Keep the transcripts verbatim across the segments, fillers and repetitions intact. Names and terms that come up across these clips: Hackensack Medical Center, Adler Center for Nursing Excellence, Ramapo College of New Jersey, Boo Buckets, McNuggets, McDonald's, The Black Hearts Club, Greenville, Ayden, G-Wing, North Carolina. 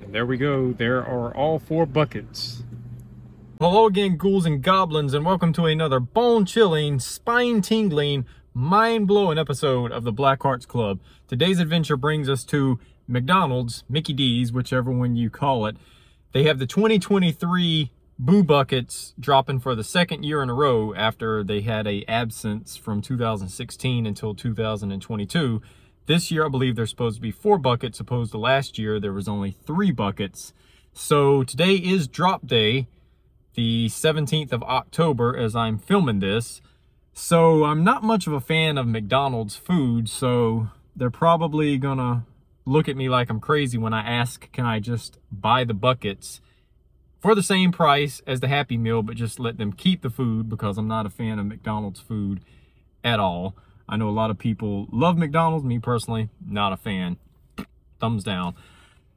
And there we go. There are all four buckets. Hello again, ghouls and goblins, and welcome to another bone-chilling, spine-tingling, mind-blowing episode of the Black Hearts Club. Today's adventure brings us to McDonald's, Mickey D's, whichever one you call it. They have the twenty twenty-three Boo Buckets dropping for the second year in a row after they had an absence from two thousand sixteen until two thousand twenty-two. This year, I believe there's supposed to be four buckets, opposed to last year there was only three buckets. So today is drop day, the seventeenth of October, as I'm filming this. So I'm not much of a fan of McDonald's food, so they're probably gonna look at me like I'm crazy when I ask, can I just buy the buckets for the same price as the Happy Meal, but just let them keep the food, because I'm not a fan of McDonald's food at all. I know a lot of people love McDonald's. Me personally, not a fan. Thumbs down.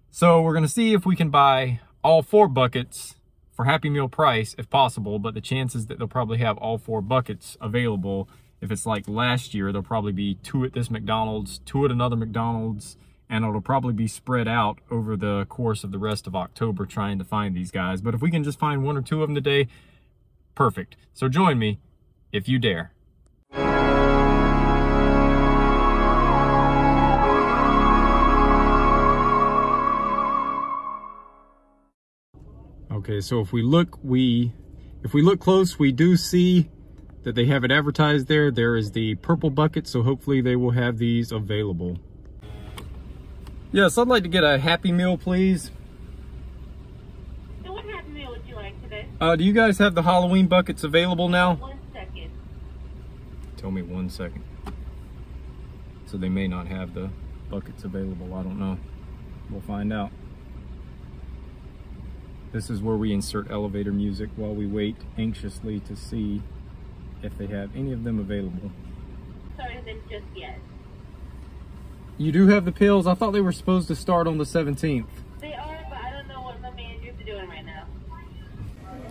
So we're gonna see if we can buy all four buckets for Happy Meal price if possible, but the chances that they'll probably have all four buckets available, if it's like last year, there'll probably be two at this McDonald's, two at another McDonald's, and it'll probably be spread out over the course of the rest of October trying to find these guys. But if we can just find one or two of them today, perfect. So join me if you dare. Okay, so if we look, we, if we look close, we do see that they have it advertised there. There is the purple bucket, so hopefully they will have these available. Yes, I'd like to get a Happy Meal, please. So what Happy Meal would you like today? Uh, do you guys have the Halloween buckets available now? One second. Tell me one second. So they may not have the buckets available, I don't know. We'll find out. This is where we insert elevator music while we wait anxiously to see if they have any of them available. Sorry, then just yet. You do have the pills? I thought they were supposed to start on the seventeenth. They are, but I don't know what my managers are doing right now.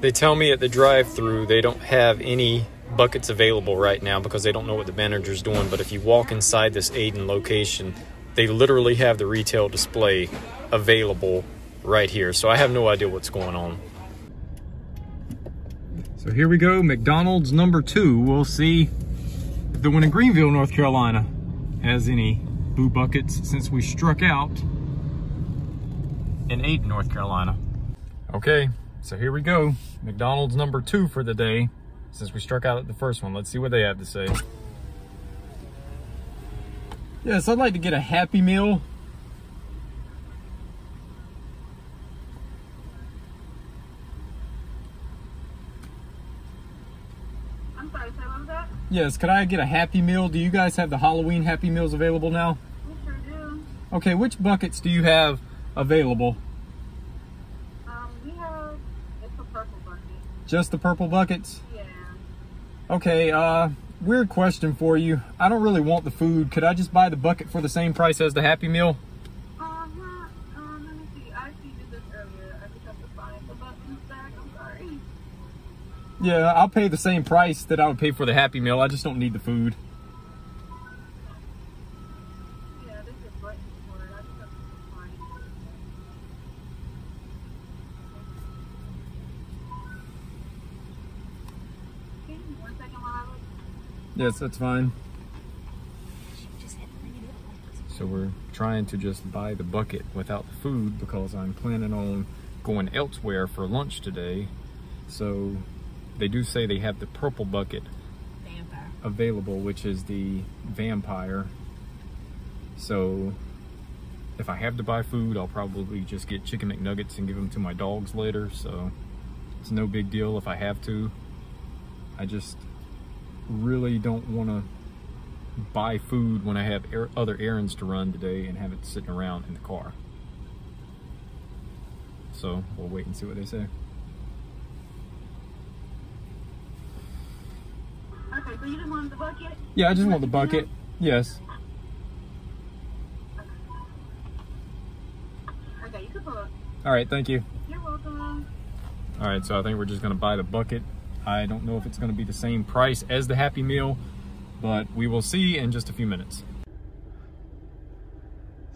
They tell me at the drive-thru they don't have any buckets available right now because they don't know what the manager's doing. But if you walk inside this Ayden location, they literally have the retail display available right here. So I have no idea what's going on. So here we go, McDonald's number two. We'll see if the one in Greenville, North Carolina has any Boo Buckets, since we struck out in Ayden, North Carolina. Okay, so here we go. McDonald's number two for the day, since we struck out at the first one. Let's see what they have to say. Yes, I'd like to get a Happy Meal. Yes, could I get a Happy Meal? Do you guys have the Halloween Happy Meals available now? We sure do. Okay, which buckets do you have available? Um, we have, it's a purple bucket. Just the purple buckets? Yeah. Okay, uh, weird question for you. I don't really want the food. Could I just buy the bucket for the same price as the Happy Meal? Um, uh, um, let me see. I actually did this earlier. I just have to find the buttons back. I'm sorry. Yeah, I'll pay the same price that I would pay for the Happy Meal. I just don't need the food. Yeah, this is right for it. I just have to find it. Give me one second while I look. Yes, that's fine. So we're trying to just buy the bucket without the food because I'm planning on going elsewhere for lunch today. So they do say they have the purple bucket vampire available, which is the vampire. So if I have to buy food, I'll probably just get chicken McNuggets and give them to my dogs later. So it's no big deal if I have to. I just really don't want to buy food when I have er- other errands to run today and have it sitting around in the car. So we'll wait and see what they say. Okay, so you just want the bucket? Yeah, I just want the bucket. Yes. Okay, you can pull up. All right, thank you. You're welcome. All right, so I think we're just going to buy the bucket. I don't know if it's going to be the same price as the Happy Meal, but we will see in just a few minutes.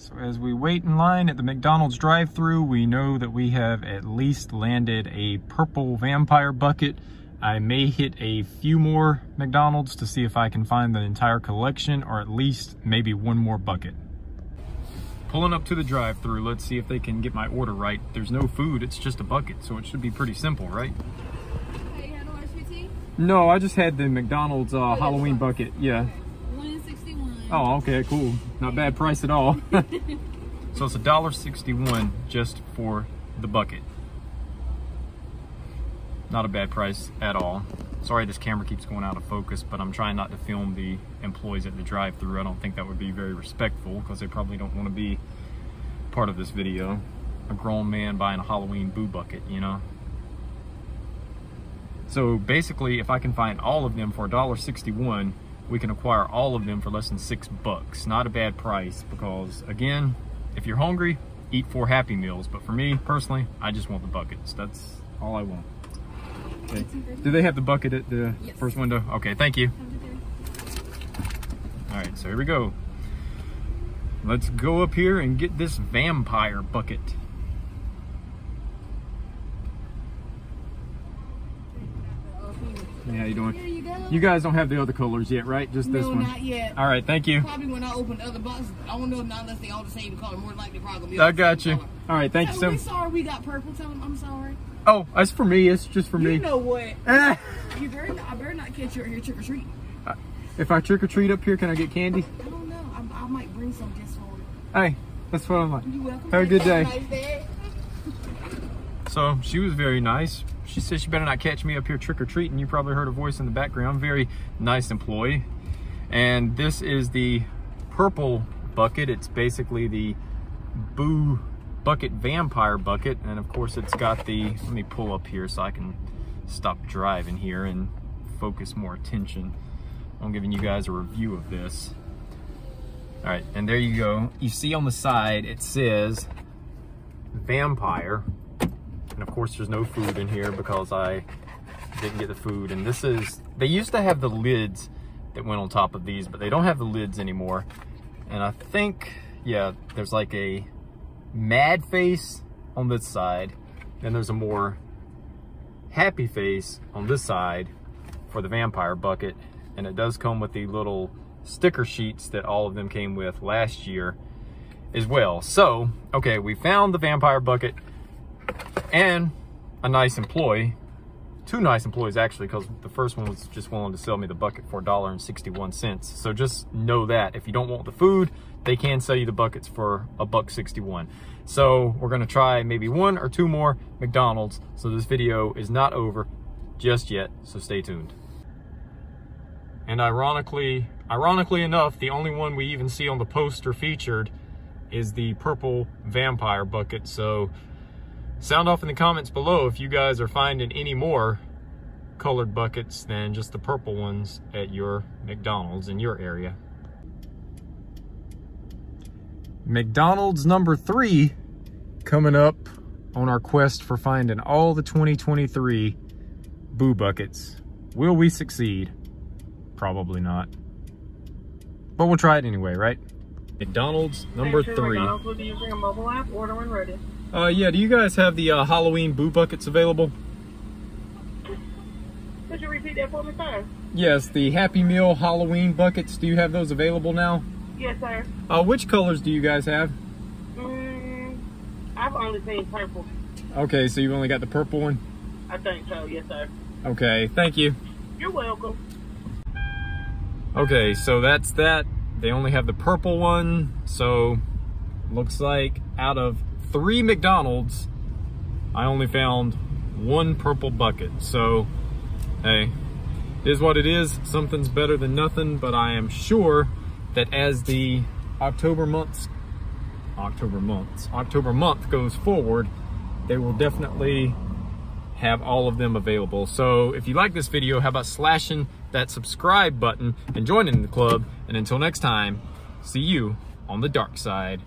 So as we wait in line at the McDonald's drive-thru, we know that we have at least landed a purple vampire bucket. I may hit a few more McDonald's to see if I can find the entire collection, or at least maybe one more bucket. Pulling up to the drive-thru, let's see if they can get my order right. There's no food, it's just a bucket, so it should be pretty simple, right? Hey, you had orange sweet tea? No, I just had the McDonald's uh, oh, Halloween bucket, yeah. Okay. one sixty-one. Oh, okay, cool. Not bad price at all. So it's a dollar sixty-one just for the bucket. Not a bad price at all. Sorry this camera keeps going out of focus, but I'm trying not to film the employees at the drive-thru. I don't think that would be very respectful because they probably don't want to be part of this video. A grown man buying a Halloween Boo Bucket, you know? So basically, if I can find all of them for a dollar sixty-one, we can acquire all of them for less than six bucks. Not a bad price because, again, if you're hungry, eat four Happy Meals. But for me, personally, I just want the buckets. That's all I want. Okay. Do they have the bucket at the yes. first window? Okay, thank you. All right, so here we go. Let's go up here and get this vampire bucket. Yeah, how you doing? Here you go. You guys don't have the other colors yet, right? Just no, this one? No, not yet. All right, thank you. Probably when I open the other boxes, I don't know, not unless they all the same color. More likely probably be all I got you. Color. All right, thank yeah, you so much. Sorry we got purple. Tell them I'm sorry. Oh, it's for me. It's just for me. You know what? you better not, I better not catch you out here trick or treat. Uh, if I trick or treat up here, can I get candy? I don't know. I, I might bring some just for it. Hey, that's what I like. You're welcome. Have a good day. Nice day. So she was very nice. She said she better not catch me up here trick or treating. You probably heard a voice in the background. I'm a very nice employee. And this is the purple bucket. It's basically the Boo Bucket vampire bucket, and of course it's got the, let me pull up here so I can stop driving here and focus more attention. I'm giving you guys a review of this. All right, and there you go. You see on the side it says vampire, and of course there's no food in here because I didn't get the food. And this is, they used to have the lids that went on top of these, but they don't have the lids anymore. And I think, yeah, there's like a mad face on this side, and there's a more happy face on this side for the vampire bucket. And it does come with the little sticker sheets that all of them came with last year as well. So okay, we found the vampire bucket and a nice employee, two nice employees actually, because the first one was just willing to sell me the bucket for a dollar sixty-one. So just know that if you don't want the food, they can sell you the buckets for a buck sixty-one. So we're gonna try maybe one or two more McDonald's. So this video is not over just yet, so stay tuned. And ironically, ironically enough, the only one we even see on the poster featured is the purple vampire bucket. So sound off in the comments below if you guys are finding any more colored buckets than just the purple ones at your McDonald's in your area. McDonald's number three coming up on our quest for finding all the twenty twenty-three Boo Buckets. Will we succeed? Probably not. But we'll try it anyway, right? McDonald's number hey, three. McDonald's will be using a mobile app, order when ready. Uh, yeah, do you guys have the uh, Halloween Boo Buckets available? Could you repeat that for me, sir? Yes, the Happy Meal Halloween Buckets. Do you have those available now? Yes, sir. Uh, which colors do you guys have? Mm, I've only seen purple. Okay, so you've only got the purple one? I think so, yes, sir. Okay, thank you. You're welcome. Okay, so that's that. They only have the purple one. So, looks like out of three McDonald's, I only found one purple bucket. So, hey, it is what it is. Something's better than nothing, but I am sure that as the October months, October months, October month goes forward, they will definitely have all of them available. So if you like this video, how about slashing that subscribe button and joining the club? And until next time, see you on the dark side.